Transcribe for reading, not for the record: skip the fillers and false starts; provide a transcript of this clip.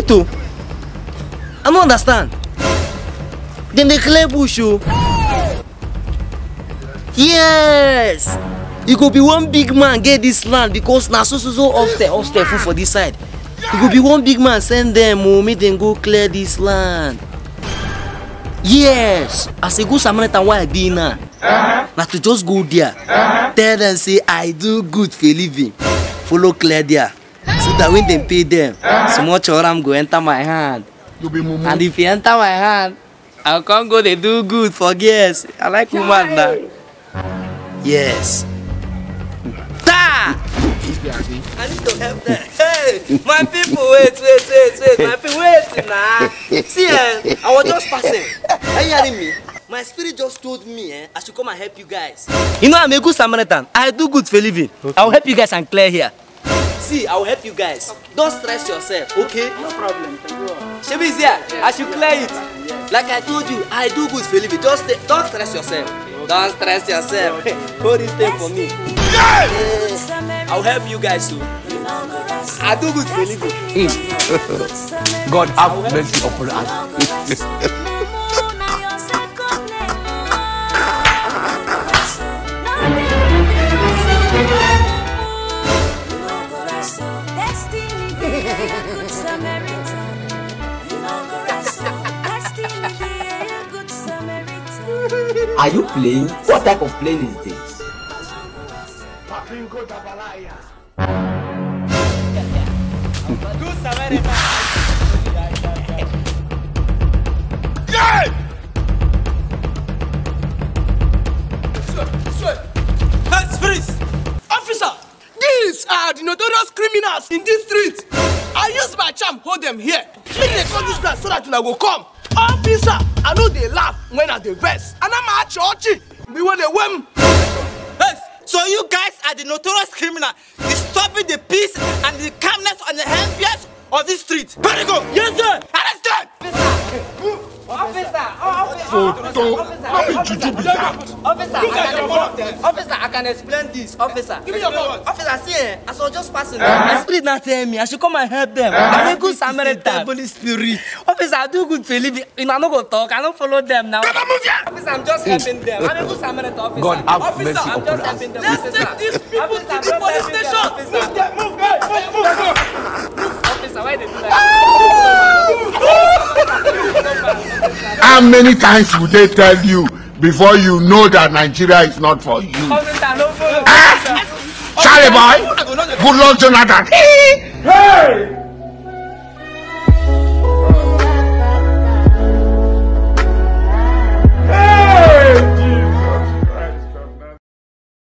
Wait too. I don't understand. Then they clear bush. Yes! You could be one big man get this land because now so off the food for this side. You could be one big man send them or make them go clear this land. Yes! As a good Samaritan, why I be now? Now to just go there. Tell them say I do good for living. Follow clear there. So that when they pay them, so much oram go enter my hand. And if you enter my hand, I can't go they do good for guests. I like woman now. Yes. Ta! I need to help them. Hey, my people, wait. My people, wait now. See, I was just passing. Are you hearing me? My spirit just told me I should come and help you guys. You know, I'm a good Samaritan. I do good for a living. Okay. I will help you guys and clear here. See, I will help you guys. Okay. Don't stress yourself, okay? No problem. Shabizia, I should clear it. Yes. Like I told you, I do good for a living. Just don't stress yourself. Don't stress yourself. Hold this thing for me. Yes! I'll help you guys too. I do good for you. God have mercy upon us. Are you playing? What type of plane is this? Let's freeze! Officer! These are the notorious criminals in this street! I use my charm, hold them here! Make them cut this glass so that you will come! Officer, I know they laugh when at the vest, and I'm at church. We want the whim. Yes, so you guys are the notorious criminal, disturbing the peace and the calmness and the happiness of this street. Perigo, yes sir. Arrest them. Officer, I can explain this. Officer, give me your phone. Officer, see, I saw just passing. My spirit not tell me. I should come and help them. I'm a good Samaritan. Holy Spirit. Officer, I do good for living. I'm not going to talk. I don't follow them now. Come on, move here. Officer, I'm just helping them. I'm a good Samaritan. Officer, I'm just helping them. Let's take these people to the police station. Move. Officer, why they do that? How many times would they tell you before you know that Nigeria is not for you? Charlie boy, good luck, Jonathan. Hey!